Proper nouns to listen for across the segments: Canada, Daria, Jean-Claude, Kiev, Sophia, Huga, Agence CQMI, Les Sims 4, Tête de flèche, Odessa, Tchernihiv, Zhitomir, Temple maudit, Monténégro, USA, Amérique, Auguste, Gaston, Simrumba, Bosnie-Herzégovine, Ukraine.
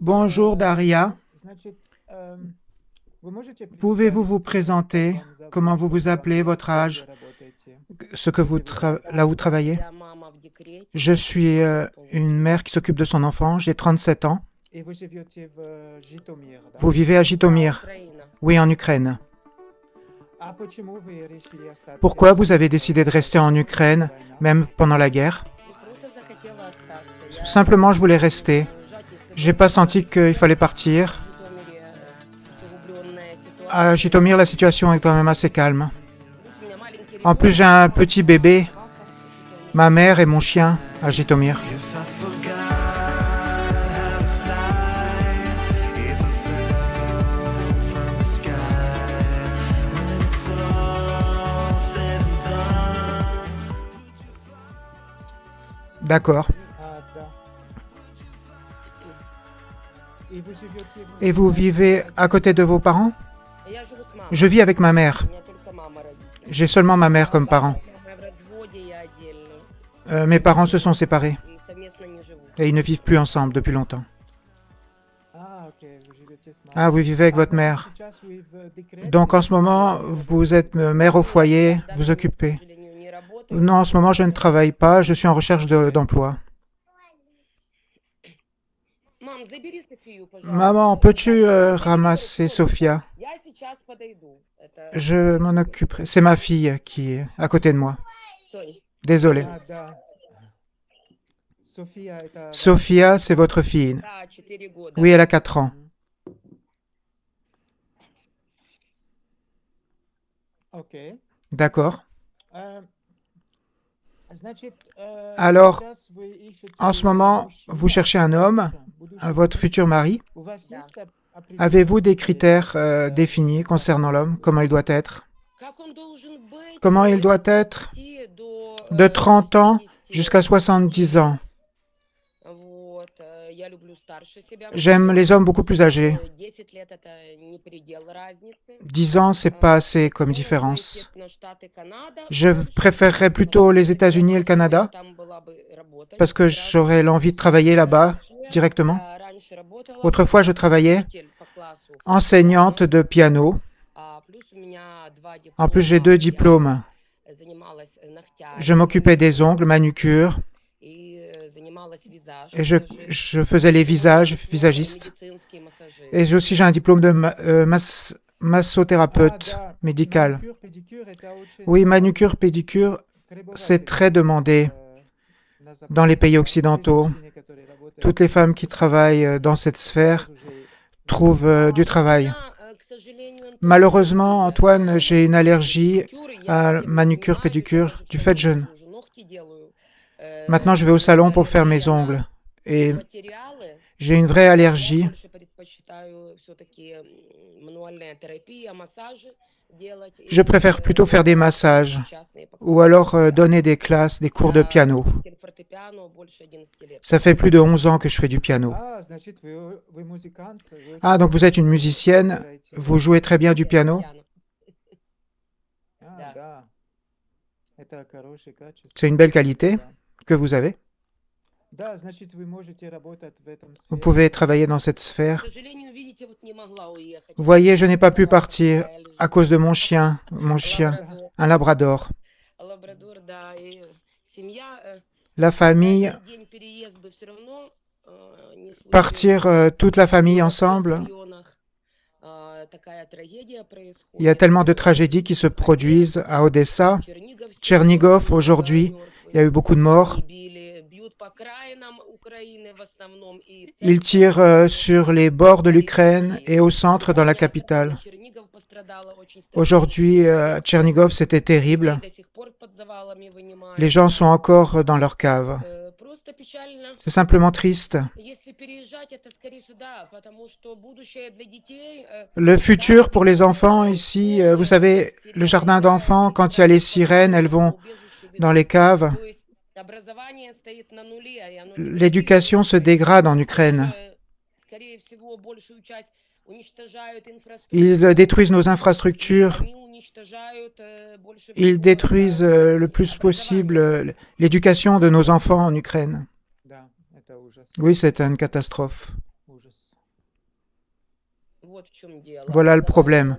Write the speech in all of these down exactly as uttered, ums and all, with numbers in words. Bonjour Daria. Pouvez-vous vous présenter, comment vous vous appelez, votre âge, ce que vous là où vous travaillez? Je suis euh, une mère qui s'occupe de son enfant, j'ai trente-sept ans. Vous vivez à Zhitomir? Oui, en Ukraine. Pourquoi vous avez décidé de rester en Ukraine, même pendant la guerre? Simplement, je voulais rester. J'ai pas senti qu'il fallait partir. À Zhitomir, la situation est quand même assez calme. En plus, j'ai un petit bébé, ma mère et mon chien à Zhitomir. D'accord. Et vous vivez à côté de vos parents? Je vis avec ma mère. J'ai seulement ma mère comme parent. Euh, mes parents se sont séparés. Et ils ne vivent plus ensemble depuis longtemps. Ah, vous vivez avec votre mère. Donc en ce moment, vous êtes mère au foyer, vous occupez. Non, en ce moment, je ne travaille pas, je suis en recherche d'emploi. De, Maman, peux-tu euh, ramasser Sophia? Je m'en occuperai. C'est ma fille qui est à côté de moi. Désolé. Sophia, c'est votre fille. Oui, elle a quatre ans. D'accord. Alors, en ce moment, vous cherchez un homme, votre futur mari. Avez-vous des critères euh, définis concernant l'homme? Comment il doit être? Comment il doit être? De trente ans jusqu'à soixante-dix ans. J'aime les hommes beaucoup plus âgés. dix ans, c'est pas assez comme différence. Je préférerais plutôt les États-Unis et le Canada, parce que j'aurais l'envie de travailler là-bas directement. Autrefois, je travaillais enseignante de piano. En plus, j'ai deux diplômes. Je m'occupais des ongles, manucure. Et je, je faisais les visages, visagiste. Et aussi, j'ai un diplôme de ma, euh, mas, massothérapeute médical. Oui, manucure, pédicure, c'est très demandé dans les pays occidentaux. Toutes les femmes qui travaillent dans cette sphère trouvent euh, du travail. Malheureusement, Antoine, j'ai une allergie à manucure, pédicure, du fait jeune. Maintenant, je vais au salon pour faire mes ongles et j'ai une vraie allergie. Je préfère plutôt faire des massages ou alors euh, donner des classes, des cours de piano. Ça fait plus de onze ans que je fais du piano. Ah, donc vous êtes une musicienne, vous jouez très bien du piano? C'est une belle qualité que vous avez. Vous pouvez travailler dans cette sphère. Vous voyez, je n'ai pas pu partir à cause de mon chien, mon chien, un labrador. La famille, partir euh, toute la famille ensemble, il y a tellement de tragédies qui se produisent à Odessa, Tchernihiv aujourd'hui, il y a eu beaucoup de morts. Ils tirent euh, sur les bords de l'Ukraine et au centre dans la capitale. Aujourd'hui, euh, Tchernihiv, c'était terrible. Les gens sont encore dans leur cave. C'est simplement triste. Le futur pour les enfants ici, vous savez, le jardin d'enfants, quand il y a les sirènes, elles vont dans les caves. L'éducation se dégrade en Ukraine. Ils détruisent nos infrastructures. Ils détruisent le plus possible l'éducation de nos enfants en Ukraine. Oui, c'était une catastrophe. Voilà le problème.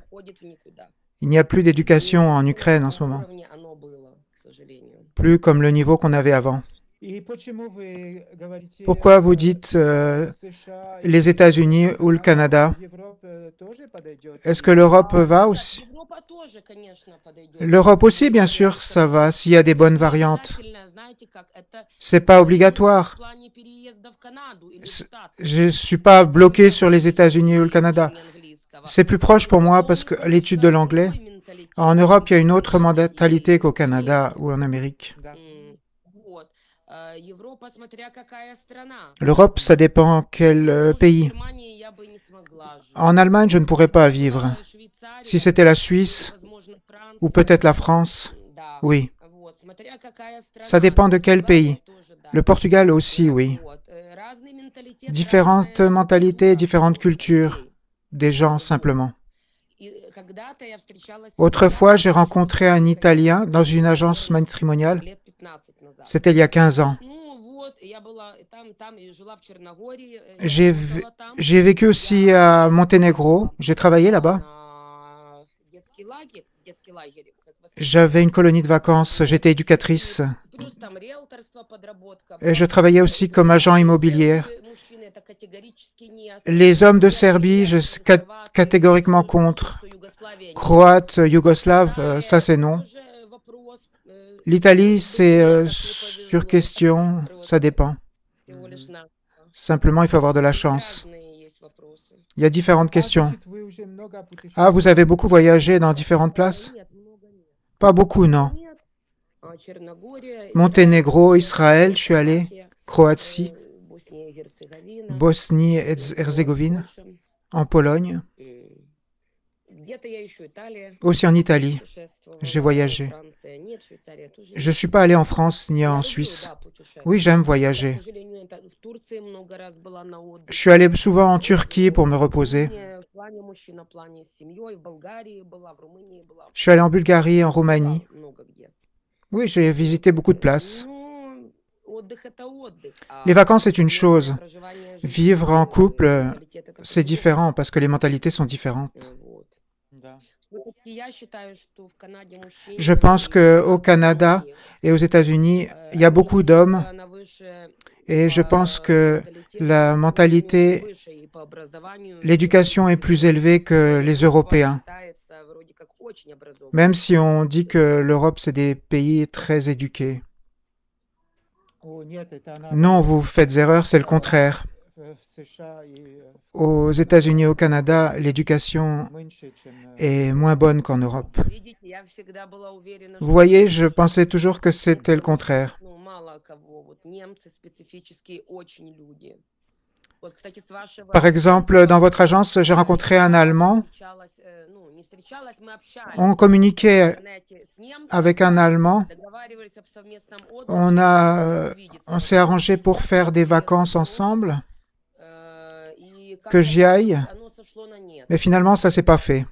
Il n'y a plus d'éducation en Ukraine en ce moment. Plus comme le niveau qu'on avait avant. Pourquoi vous dites euh, les États-Unis ou le Canada? Est-ce que l'Europe va aussi? L'Europe aussi, bien sûr, ça va, s'il y a des bonnes variantes. C'est pas obligatoire. Je ne suis pas bloqué sur les États-Unis ou le Canada. C'est plus proche pour moi parce que l'étude de l'anglais, en Europe, il y a une autre mentalité qu'au Canada ou en Amérique. L'Europe, ça dépend quel pays. En Allemagne, je ne pourrais pas vivre. Si c'était la Suisse, ou peut-être la France, oui. Ça dépend de quel pays. Le Portugal aussi, oui. Différentes mentalités, différentes cultures, des gens simplement. Autrefois, j'ai rencontré un Italien dans une agence matrimoniale. C'était il y a quinze ans. J'ai vécu aussi à Monténégro. J'ai travaillé là-bas. J'avais une colonie de vacances. J'étais éducatrice. Et je travaillais aussi comme agent immobilier. Les hommes de Serbie, je suis catégoriquement contre. Croates, Yougoslaves, ça c'est non. L'Italie, c'est euh, sur question, ça dépend. Simplement, il faut avoir de la chance. Il y a différentes questions. Ah, vous avez beaucoup voyagé dans différentes places? Pas beaucoup, non. Monténégro, Israël, je suis allé. Croatie, Bosnie-Herzégovine, en Pologne. Aussi en Italie, j'ai voyagé. Je ne suis pas allé en France ni en Suisse. Oui, j'aime voyager. Je suis allé souvent en Turquie pour me reposer. Je suis allé en Bulgarie, en Roumanie. Oui, j'ai visité beaucoup de places. Les vacances, c'est une chose. Vivre en couple, c'est différent parce que les mentalités sont différentes. Je pense qu'au Canada et aux États-Unis, il y a beaucoup d'hommes et je pense que la mentalité, l'éducation est plus élevée que les Européens, même si on dit que l'Europe, c'est des pays très éduqués. Non, vous faites erreur, c'est le contraire. Aux États-Unis et au Canada, l'éducation est moins bonne qu'en Europe. Vous voyez, je pensais toujours que c'était le contraire. Par exemple, dans votre agence, j'ai rencontré un Allemand. On communiquait avec un Allemand. On, a, on s'est arrangé pour faire des vacances ensemble. Que j'y aille, mais finalement, ça ne s'est pas fait.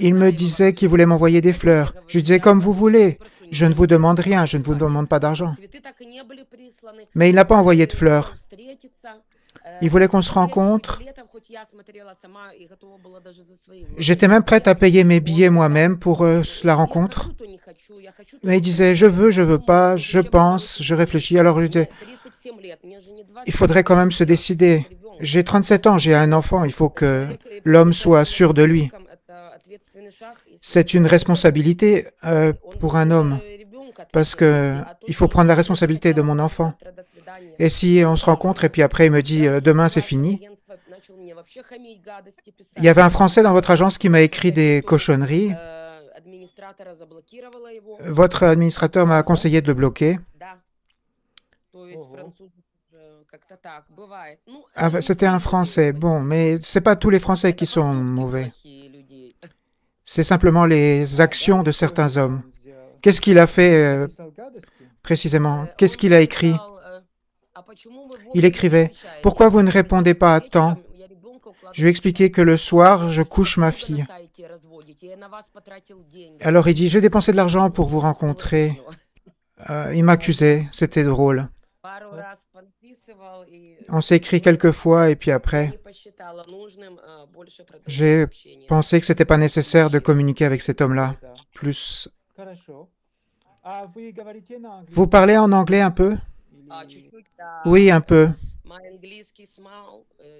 Il me disait qu'il voulait m'envoyer des fleurs. Je disais, comme vous voulez, je ne vous demande rien, je ne vous demande pas d'argent. Mais il n'a pas envoyé de fleurs. Il voulait qu'on se rencontre. J'étais même prête à payer mes billets moi-même pour euh, la rencontre. Mais il disait, je veux, je veux pas, je pense, je réfléchis. Alors je disais, il faudrait quand même se décider. J'ai trente-sept ans, j'ai un enfant, il faut que l'homme soit sûr de lui. C'est une responsabilité euh, pour un homme, parce qu'il faut prendre la responsabilité de mon enfant. Et si on se rencontre et puis après il me dit euh, « demain c'est fini », il y avait un Français dans votre agence qui m'a écrit des cochonneries. Votre administrateur m'a conseillé de le bloquer. Ah, c'était un Français, bon, mais ce n'est pas tous les Français qui sont mauvais. C'est simplement les actions de certains hommes. Qu'est-ce qu'il a fait euh, précisément? Qu'est-ce qu'il a écrit? Il écrivait « Pourquoi vous ne répondez pas à temps ?» Je lui ai expliqué que le soir, je couche ma fille. Alors il dit « J'ai dépensé de l'argent pour vous rencontrer. » Euh, il m'accusait, c'était drôle. On s'est écrit quelques fois et puis après, j'ai pensé que ce n'était pas nécessaire de communiquer avec cet homme-là. Plus. Vous parlez en anglais un peu? Oui, un peu.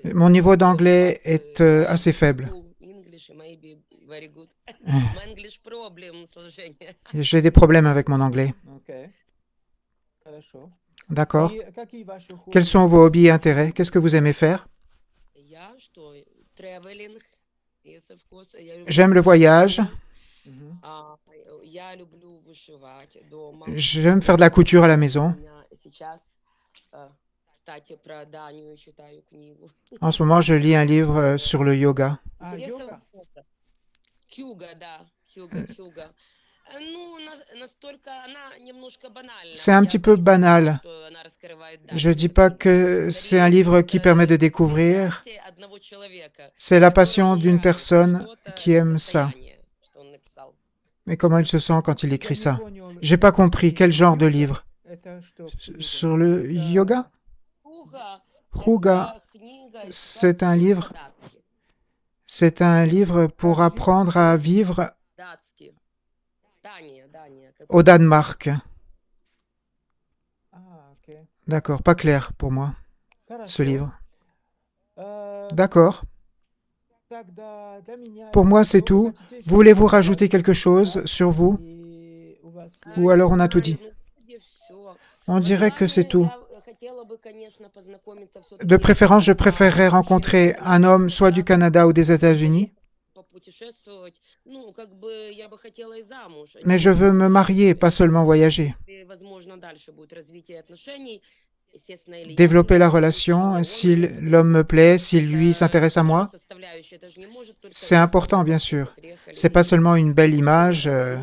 Mon niveau d'anglais est euh, assez faible. J'ai des problèmes avec mon anglais. D'accord. Quels sont vos hobbies et intérêts? Qu'est-ce que vous aimez faire? J'aime le voyage. J'aime faire de la couture à la maison. En ce moment, je lis un livre sur le yoga. Ah, yoga. C'est un petit peu banal. Je ne dis pas que c'est un livre qui permet de découvrir. C'est la passion d'une personne qui aime ça. Mais comment il se sent quand il écrit ça? J'ai pas compris. Quel genre de livre? Sur le yoga? Huga, c'est un livre. C'est un livre pour apprendre à vivre au Danemark. D'accord, pas clair pour moi, ce livre. D'accord. Pour moi, c'est tout. Voulez-vous rajouter quelque chose sur vous? Ou alors on a tout dit? On dirait que c'est tout. De préférence, je préférerais rencontrer un homme soit du Canada ou des États-Unis. Mais je veux me marier, pas seulement voyager. Développer la relation, si l'homme me plaît, si lui s'intéresse à moi. C'est important, bien sûr. C'est pas seulement une belle image euh,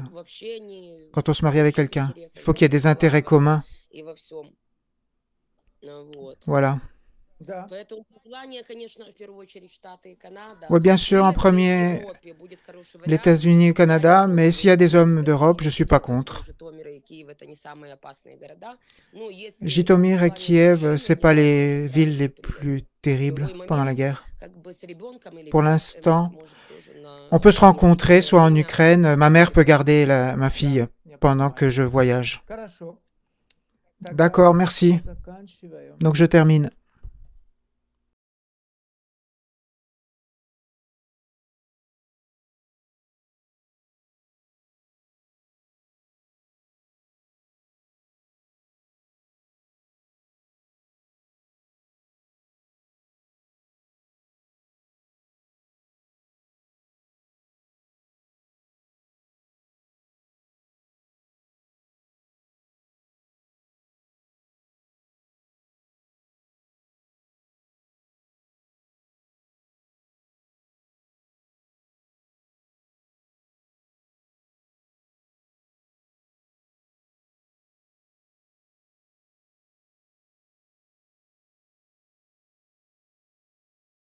quand on se marie avec quelqu'un. Il faut qu'il y ait des intérêts communs. Voilà. Oui, bien sûr, en premier, les États-Unis et le Canada, mais s'il y a des hommes d'Europe, je ne suis pas contre. Zhitomir et Kiev, ce n'est pas les villes les plus terribles pendant la guerre. Pour l'instant, on peut se rencontrer soit en Ukraine, ma mère peut garder la, ma fille pendant que je voyage. D'accord, merci. Donc je termine.